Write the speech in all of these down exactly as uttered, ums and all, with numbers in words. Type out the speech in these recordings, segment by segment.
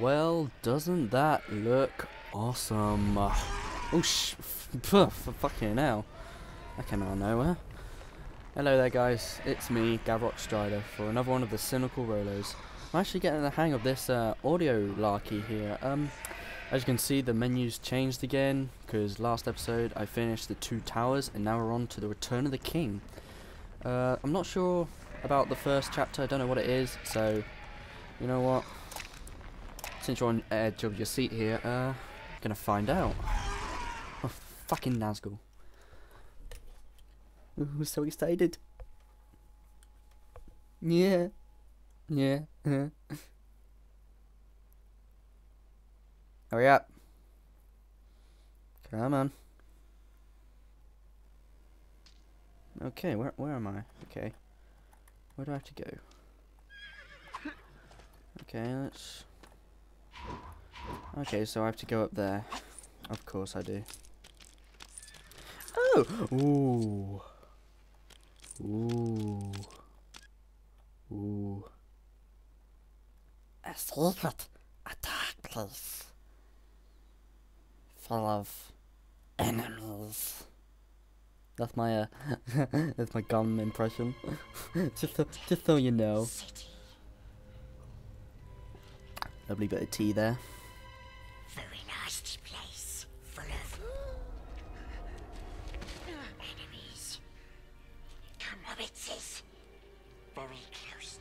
Well, doesn't that look awesome? Oh, sh for fucking hell. I came out of nowhere. Hello there, guys. It's me, Gavrock Strider, for another one of the Cynical Rolos. I'm actually getting the hang of this uh, audio larky here. Um, as you can see, the menu's changed again, because last episode I finished the Two Towers, and now we're on to the Return of the King. Uh, I'm not sure about the first chapter, I don't know what it is, so, you know what? Since you're on the edge of your seat here, uh, gonna find out. Oh, fucking Nazgul. Ooh, so excited. Yeah. Yeah. Hurry up. Come on. Okay, where where am I? Okay. Where do I have to go? Okay, let's... Okay, so I have to go up there. Of course I do. Oh! Ooh. Ooh. Ooh. A secret, a dark place, full of enemies. That's my uh, that's my Gollum impression. just so, just so you know. Lovely bit of tea there. Very nasty place, full of enemies, Comobitzes. Very close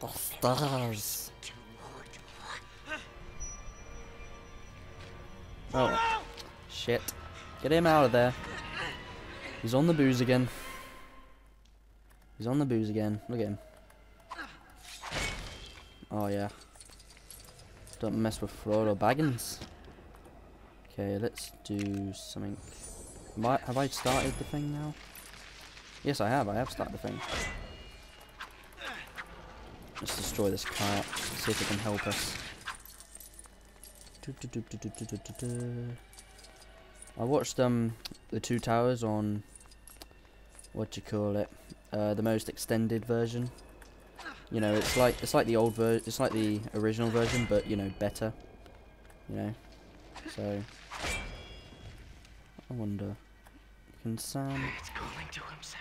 now. The stars. Oh, shit. Get him out of there. He's on the booze again. He's on the booze again. Look at him. Oh, yeah. Don't mess with Frodo Baggins. Okay, let's do something. Have I, have I started the thing now? Yes, I have. I have started the thing. Let's destroy this cart. See if it can help us. I watched um the Two Towers on what do you call it uh, the most extended version. You know, it's like it's like the old ver it's like the original version, but you know better. You know, so I wonder can Sam? It's calling to him, Sam.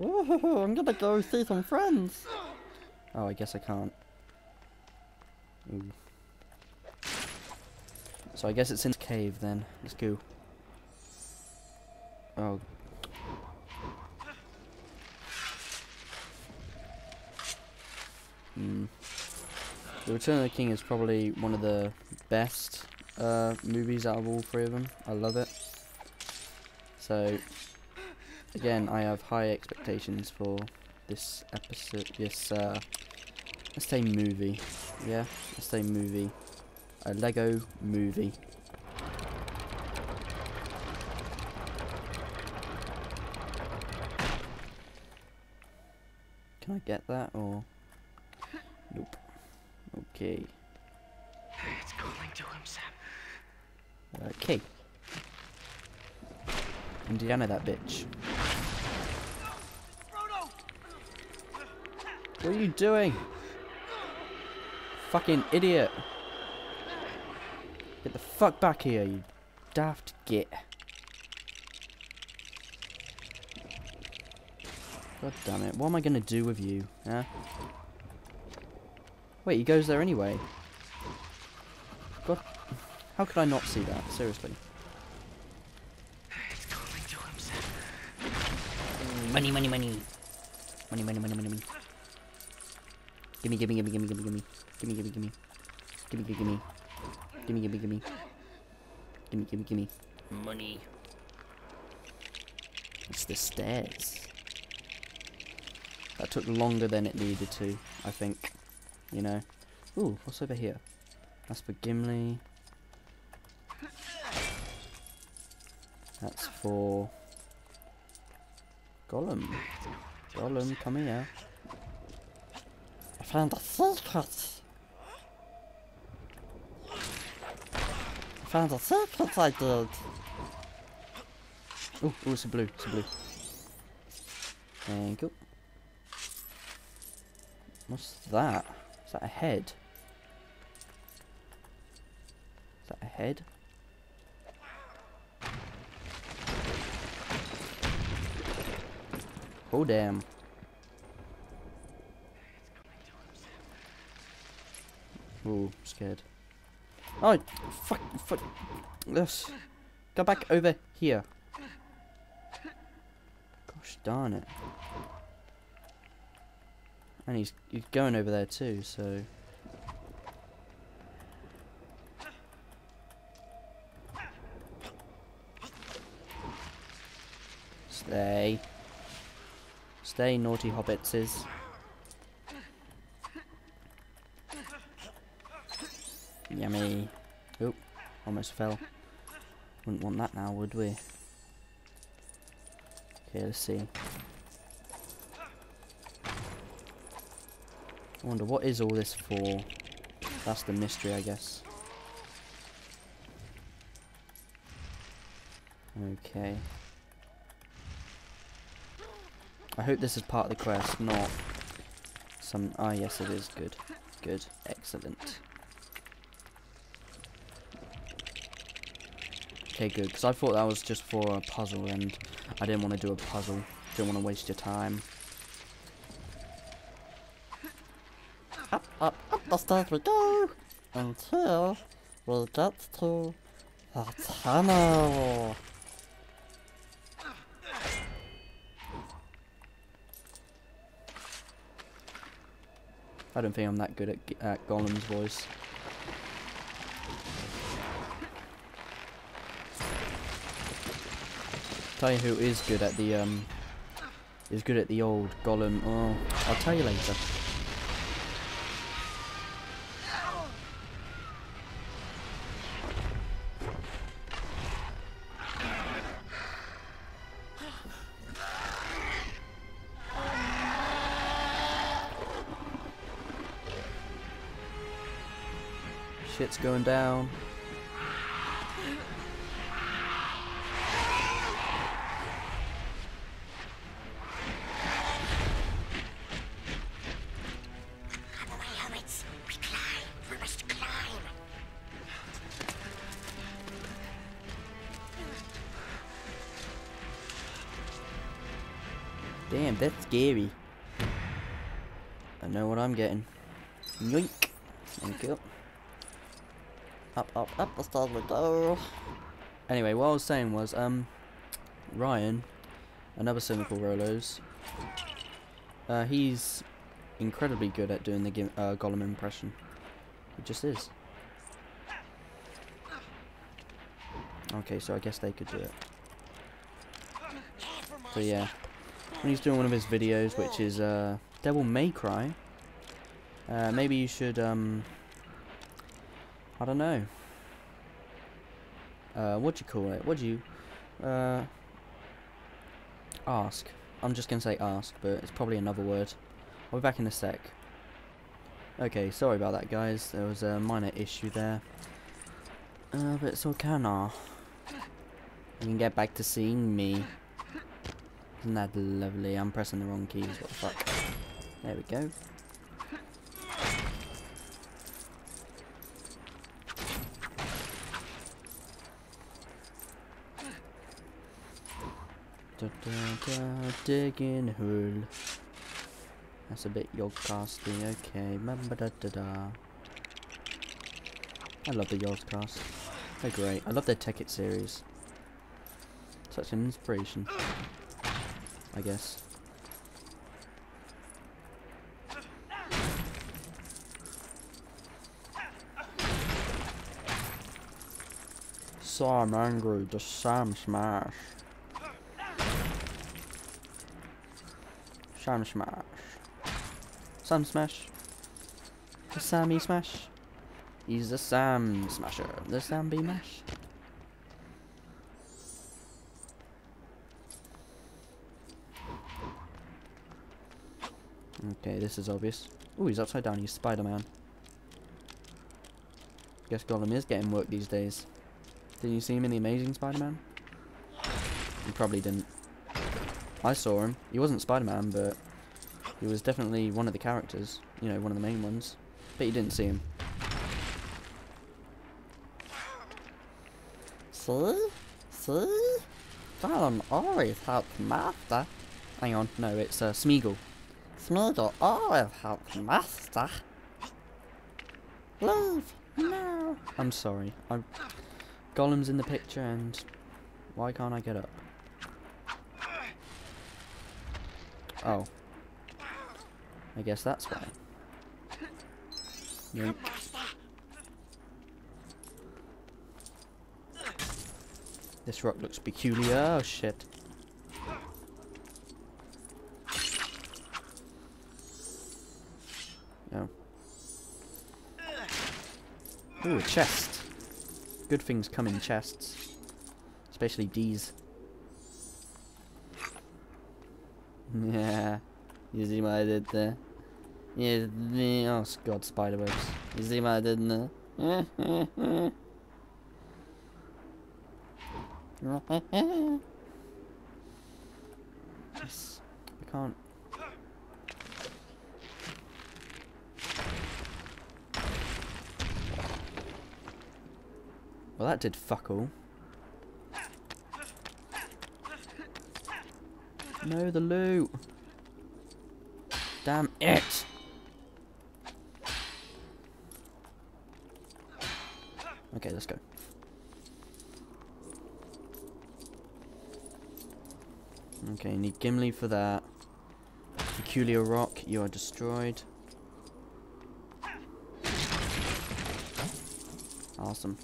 Woohoo! I'm gonna go see some friends. Oh, I guess I can't. Ooh. So I guess it's in the cave then. Let's go. Oh. Mm. The Return of the King is probably one of the best uh, movies out of all three of them. I love it. So, again, I have high expectations for this episode. Yes, uh, let's say movie. Yeah, let's say movie. A LEGO movie. Can I get that or? Nope. Okay. It's calling to him, Sam. Okay. Indiana, that bitch. No, what are you doing? Fucking idiot. Get the fuck back here, you daft git. God damn it, what am I gonna do with you, huh? Wait, he goes there anyway. God, how could I not see that, seriously? It's calling to himself. Money, money, money. Money, money, money, money, money. Gimme, gimme, gimme, gimme, gimme, gimme. Gimme, gimme, gimme. Gimme, gimme, gimme. Gimme, gimme, gimme. Gimme, gimme, gimme. Money. It's the stairs. That took longer than it needed to, I think. You know. Ooh, what's over here? That's for Gimli. That's for... Gollum. Gollum, come here. I found a secret! Found a secret I did. Oh, it's a blue, it's a blue. Thank you. What's that? Is that a head? that a head? Oh damn. Ooh, I'm scared. Oh, fuck, fuck. Yes. Go back over here. Gosh darn it. And he's, he's going over there too, so... Stay. Stay, naughty hobbitses. Yummy. Oop, almost fell. Wouldn't want that now, would we? Okay, let's see. I wonder, what is all this for? That's the mystery, I guess. Okay. I hope this is part of the quest, not some... Ah, yes, it is. Good. Good. Excellent. Okay, good, because I thought that was just for a puzzle, and I didn't want to do a puzzle. Didn't want to waste your time. Up, up, up the stairs we go, until we get to the tunnel. I don't think I'm that good at, at Gollum's voice. I'll tell you who is good at the um is good at the old Gollum. Oh, I'll tell you later. Shit's going down. Damn, that's scary. I know what I'm getting. Yoink! Thank you. Up, up, up the stars we go. Anyway, what I was saying was, um, Ryan, another Cynical Rolos, uh, he's incredibly good at doing the Gim uh, Gollum impression. He just is. Okay, so I guess they could do it. So yeah. When he's doing one of his videos, which is uh, Devil May Cry, uh, maybe you should, um, I don't know, uh, what do you call it, what do you, uh, ask, I'm just going to say ask, but it's probably another word. I'll be back in a sec. Okay, sorry about that guys, there was a minor issue there, uh, but it's okay now, you can get back to seeing me. Isn't that lovely? I'm pressing the wrong keys, what the fuck. There we go. Da, da, da, digging hole. That's a bit Yogg-Casty, okay. Remember da da da. I love the Yogg-Cast. They're great. I love their Tekkit series. Such an inspiration. I guess. Sam angry, the Sam smash. Sam smash. Sam smash. The Sammy smash. He's the Sam smasher. The Samby mash. Okay, this is obvious. Ooh, he's upside down, he's Spider-Man. Guess Gollum is getting work these days. Didn't you see him in The Amazing Spider-Man? You probably didn't. I saw him. He wasn't Spider-Man, but he was definitely one of the characters. You know, one of the main ones. But you didn't see him. See? See? Gollum always helps master. Hang on, no, it's uh, Smeagol. Smeagol always helps master. Leave! No! I'm sorry. I'm... Gollum's in the picture and... Why can't I get up? Oh. I guess that's why. Yep. This rock looks peculiar. Oh shit. No. Ooh, a chest. Good things come in chests. Especially these. Yeah. You see what I did there? Yeah, oh god, spiderwebs. You see what I did there? Yes. I can't. Well, that did fuck all. No, the loot. Damn it. Okay, let's go. Okay, need Gimli for that. Peculiar rock, you are destroyed. Awesome.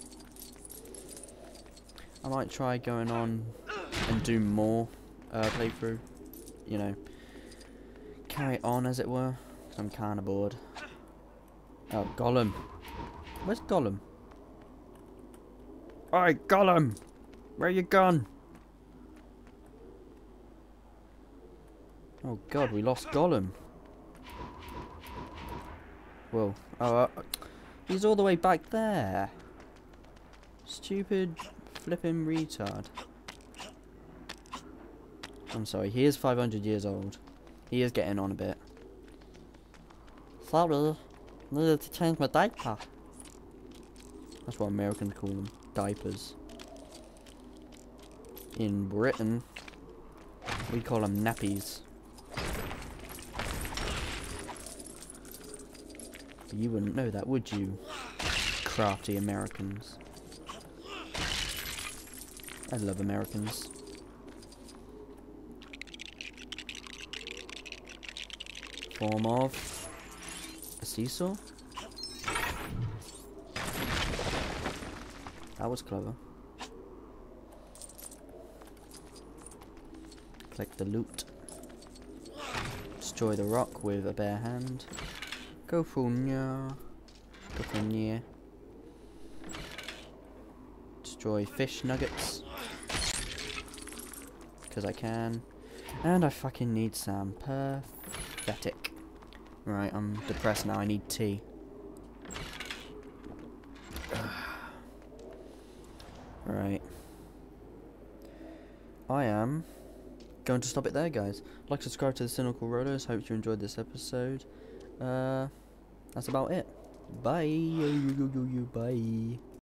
I might try going on and do more uh, playthrough. You know, carry on as it were. I'm kind of bored. Oh, Gollum. Where's Gollum? Oi, Gollum! Where you gone? Oh god, we lost Gollum. Whoa. Oh, uh, he's all the way back there. Stupid flipping retard. I'm sorry, he is five hundred years old. He is getting on a bit. Sorry, needed to change my diaper. That's what Americans call them. Diapers. In Britain, we call them nappies. You wouldn't know that, would you? Crafty Americans. I love Americans. Form of a seesaw? That was clever. Collect the loot. Destroy the rock with a bare hand. Go for near. Go for near. Destroy fish nuggets. Because I can. And I fucking need some. Pathetic. Right, I'm depressed now. I need tea. Right. I am going to stop it there, guys. Like, subscribe to the Cynical Rolos. Hope you enjoyed this episode. Uh, that's about it. Bye. Bye.